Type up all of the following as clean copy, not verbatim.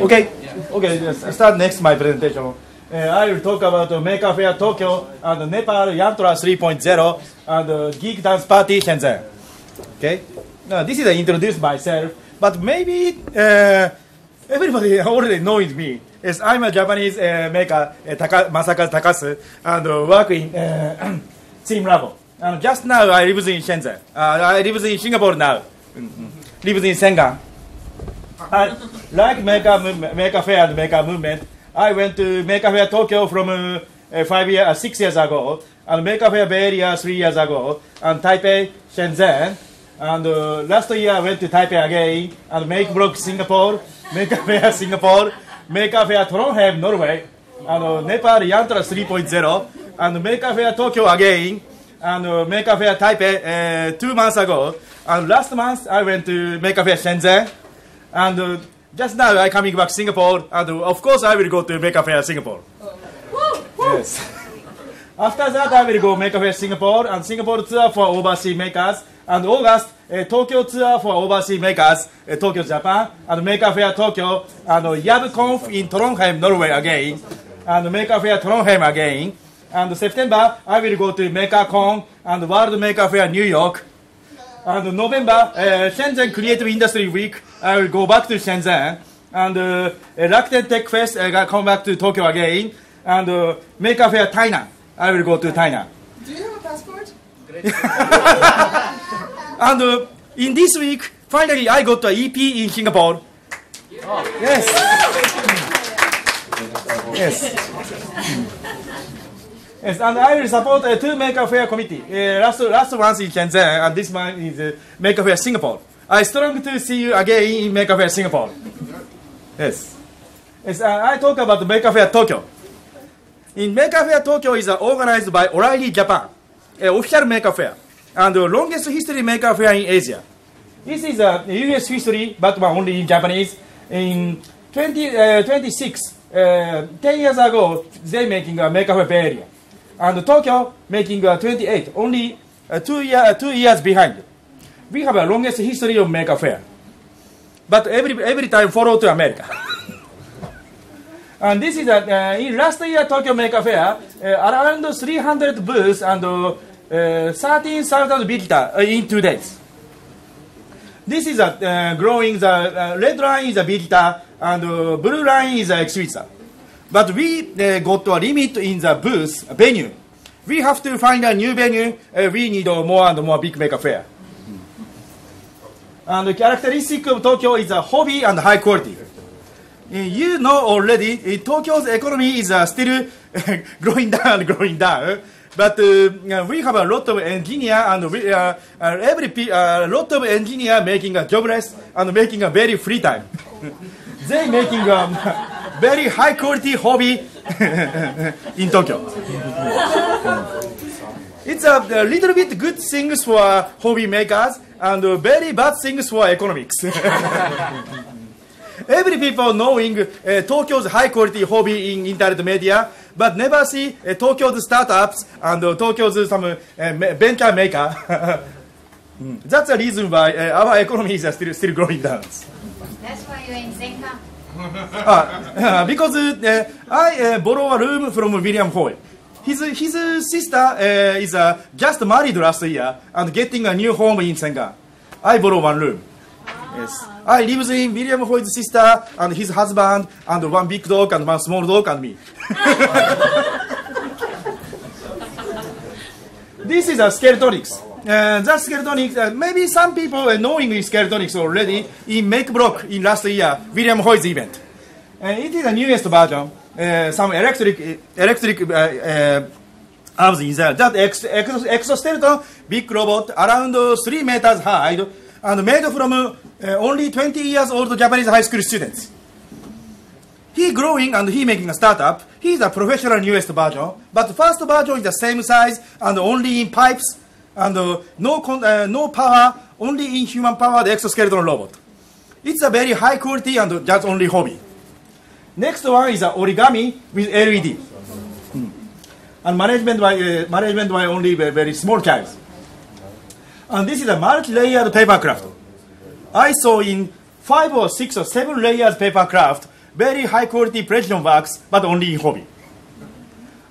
Okay, okay. Yes. Start next my presentation. I will talk about Maker Faire Tokyo and Nepal Yantra 3.0 and Geek Dance Party Shenzhen. Okay. Now this is introduce myself, but maybe everybody already knows me. Yes, I'm a Japanese maker, Taka Masakazu Takasu, and work in Team Labo. And just now I live in Shenzhen. I live in Singapore now. Lives in Shenzhen. I like Maker Faire and Maker Movement. I went to Maker Faire Tokyo from 6 years ago, and Maker Faire Bay Area 3 years ago, and Taipei, Shenzhen, and last year I went to Taipei again, and MakeBlock Singapore, Maker Faire Singapore, Maker Faire Trondheim, Norway, and Nepal Yantra 3.0, and Maker Faire Tokyo again, and Maker Faire Taipei 2 months ago, and last month I went to Maker Faire Shenzhen, and just now I'm coming back to Singapore, and of course I will go to Maker Faire Singapore. Yes. After that I will go Maker Faire Singapore, and Singapore tour for overseas makers, and August Tokyo tour for overseas makers, Tokyo, Japan, and Maker Faire Tokyo, and Yab Conf in Trondheim, Norway again, and Maker Faire Trondheim again, and September I will go to Maker Con and World Maker Faire New York, and November Shenzhen Creative Industry Week I will go back to Shenzhen, and Rakuten Tech Fest I will come back to Tokyo again, and Maker Faire Tainan I will go to Tainan. Do you have a passport? Great. And in this week finally I got an EP in Singapore. Oh. Yes. Yes. Yes, and I will support two Maker Faire committee. Last one's in Shenzhen, and this one is Maker Faire Singapore. I strongly to see you again in Maker Faire Singapore. Yes. Yes, I talk about Maker Faire Tokyo. In Maker Faire Tokyo is organized by O'Reilly Japan, official Maker Faire, and the longest history Maker Faire in Asia. This is a U.S. history, but only in Japanese. In 10 years ago, they making a Maker Faire Bay Area. And Tokyo making 28, only 2 years behind. We have a longest history of Maker Faire, but every time follow to America. And this is in last year Tokyo Maker Faire, around 300 booths and 13,000 visitors in 2 days. This is growing. The red line is a visitor and blue line is an exhibitor. But we got a limit in the booth venue. We have to find a new venue. We need more and more big Maker Faire. And the characteristic of Tokyo is a hobby and high quality. You know already, Tokyo's economy is still growing down and growing down. But we have a lot of engineers, and we, lot of engineers making a jobless and making a very free time. They making very high quality hobby in Tokyo. It's a little bit good things for hobby makers and very bad things for economics. Every people knowing Tokyo's high quality hobby in internet media, but never see Tokyo's startups and Tokyo's some venture maker. That's the reason why our economy is still growing down. That's why you're in Zenka. Because I borrow a room from William Hoy. His sister is just married last year and getting a new home in Zenka. I borrow one room. Ah. Yes. I live in William Hoy's sister and his husband and one big dog and one small dog and me. This is a Skeletonics. The Skeletonics, maybe some people knowing Skeletonics already in MakeBlock in last year, William Hoy's event. It is the newest version, some electric arms in there. That exoskeleton, big robot, around 3 meters high, and made from only 20 years old Japanese high school students. He growing and he making a startup. He is a professional newest version, but first version is the same size and only in pipes, and no power, only in human power, the exoskeleton robot. It's a very high quality and that's only hobby. Next one is origami with LED. And management by only very small child. And this is a multi-layered paper craft. I saw in 5 or 6 or 7 layers paper craft Very high quality precision works, but only in hobby.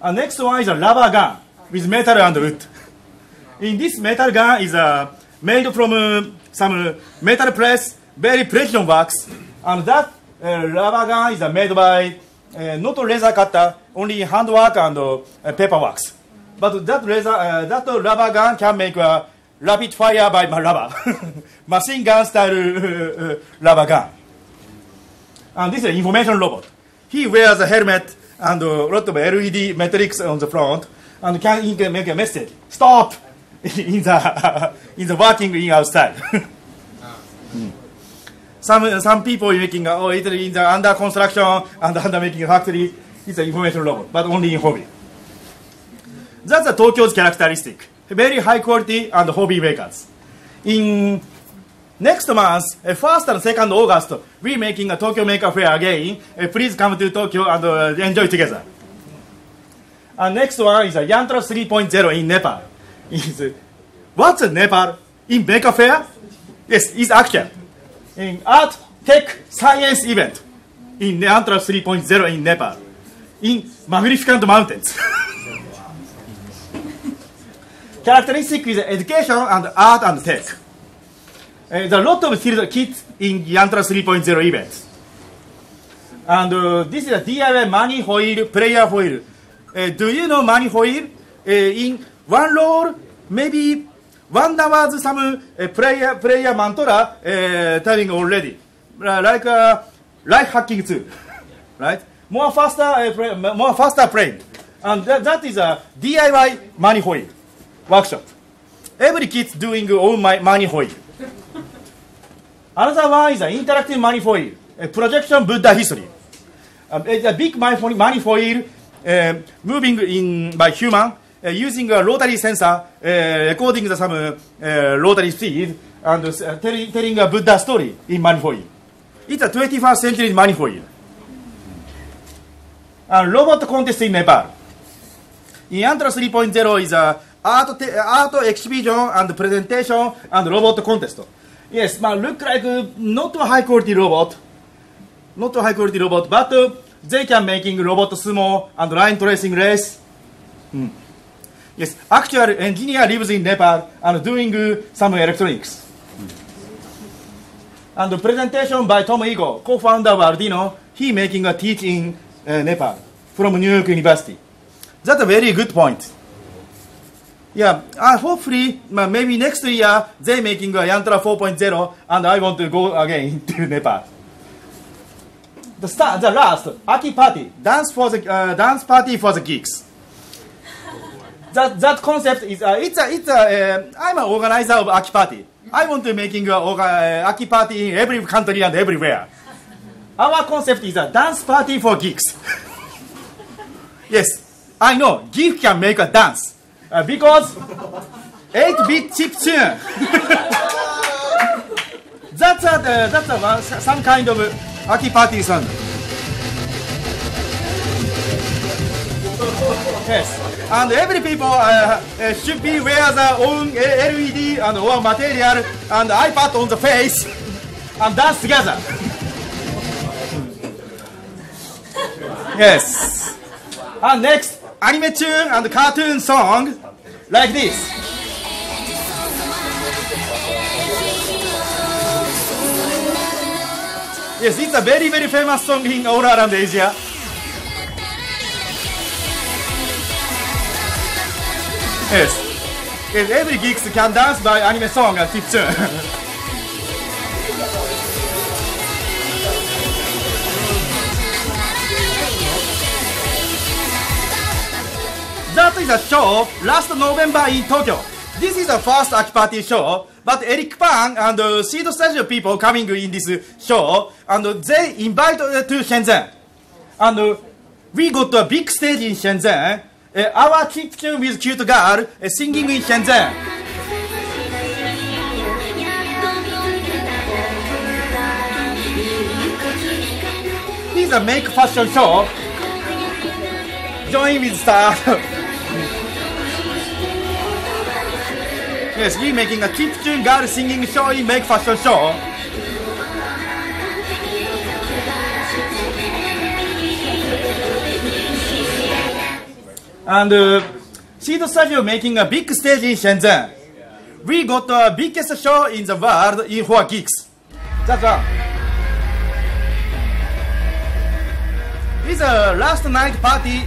And next one is a rubber gun with metal and wood. In this metal gun is made from some metal press, very precision works. And that rubber gun is made by not a laser cutter, only handwork and paper works. But that rubber gun can make a rapid fire by rubber, machine gun style rubber gun. And this is an information robot. He wears a helmet and a lot of LED metrics on the front, and he can make a message, stop, in the working in outside. Some people are making, oh, it's in the under construction and under making factory. It's an information robot, but only in hobby. That's a Tokyo's characteristic. Very high quality and hobby makers. In next month, 1st and 2nd August, we're making a Tokyo Maker Faire again. Please come to Tokyo and enjoy together. And next one is a Yantra 3.0 in Nepal. What's Nepal? In Maker Faire? Yes, it's actual. In art, tech, science event. In Yantra 3.0 in Nepal. In magnificent mountains. Characteristic is education and art and tech. There are a lot of kids in Yantra 3.0 events. And this is a DIY manifold, player foil. Do you know manifold? In one roll, maybe 1 hour's some player mantra telling already. Like life hacking too, right? More faster playing. And that is a DIY manifold workshop. Every kid's doing all my manifold. Another one is an interactive manifold, a projection Buddha history. It's a big manifold moving in by human using a rotary sensor, recording some rotary speed and telling a Buddha story in manifold. It's a 21st century manifold. A robot contest in Nepal. In Yantra 3.0 is a art exhibition and presentation and robot contest. Yes, look like not a high quality robot, but they can making robot sumo and line tracing race. Yes, actual engineer lives in Nepal and doing some electronics. And the presentation by Tom Igoe, co-founder of Arduino, he making a teach in Nepal from New York University. That's a very good point. Yeah, hopefully, maybe next year, they're making a Yantra 4.0, and I want to go again to Nepal. The last, Aki Party, dance party for the geeks. That concept is, I'm an organizer of Aki Party. I want to making an Aki Party in every country and everywhere. Our concept is a dance party for geeks. Yes, I know, geek can make a dance. Because 8-bit chip tune. that's some kind of Aki Party sound. Yes, and every people should be wear their own LED and or material and iPad on the face and dance together. Yes, and next. Anime tune and cartoon song like this. Yes, it's a very, very famous song in all around Asia. Yes, yes, every geek can dance by anime song and chip tune. That is a show last November in Tokyo. This is the first Aki Party show, but Eric Pang and Seed Studio people coming in this show, and they invite to Shenzhen. And we got a big stage in Shenzhen. Our chip tune with cute girl singing in Shenzhen. This is a make fashion show. Join with star. Yes, we're making a chiptune girl singing show in Make Fashion Show. And Seed Studio making a big stage in Shenzhen. We got the biggest show in the world for geeks. That's all. It's a last night party,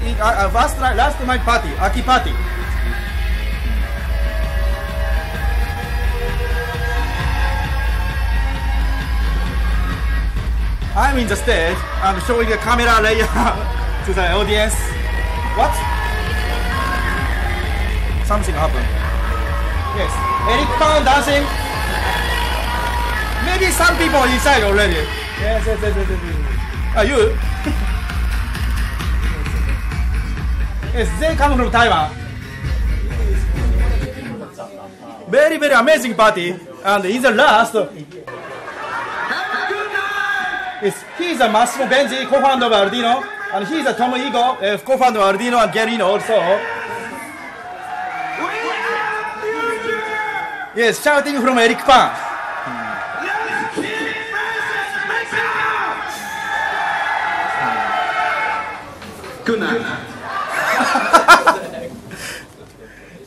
last night party, Aki Party. I'm in the stage. I'm showing the camera layer to the audience. What? Something happened. Yes. Eric Pang dancing. Maybe some people inside already. Yes, yes, yes, yes, yes. Are you? Yes, they come from Taiwan. Very, very amazing party. And in the last. He's a Massimo Benji, co-founder of Arduino, and he's a Tom Igoe, co-founder of Arduino and Gerino also. We have future! Yes, shouting from Eric Pang. Let's keep message. Good night.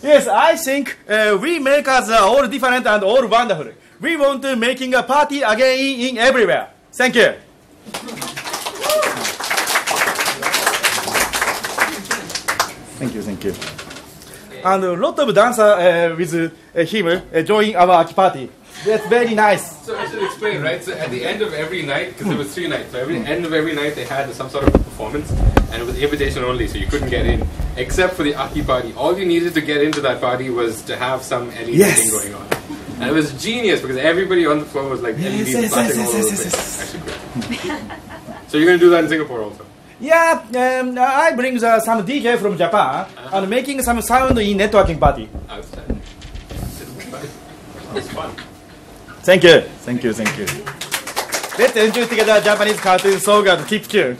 Yes, I think we makers are all different and all wonderful. We want to making a party again in everywhere. Thank you. Thank you, thank you. And a lot of dancers with him join our Aki Party. That's very nice. So I should explain, right? So at the end of every night, because there was 3 nights, so at the end of every night they had some sort of performance, and it was invitation only, so you couldn't get in, except for the Aki Party. All you needed to get into that party was to have some LED thing going on. And it was genius because everybody on the floor was like LEDs flashing all over the place. Actually great. So you're going to do that in Singapore also? Yeah, I bring some DJ from Japan and making some sound in networking party. Outstanding. That's fun. Thank you. Thank you, thank you. Let's enjoy together Japanese cartoon song and keep tuned.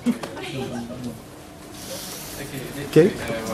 Okay.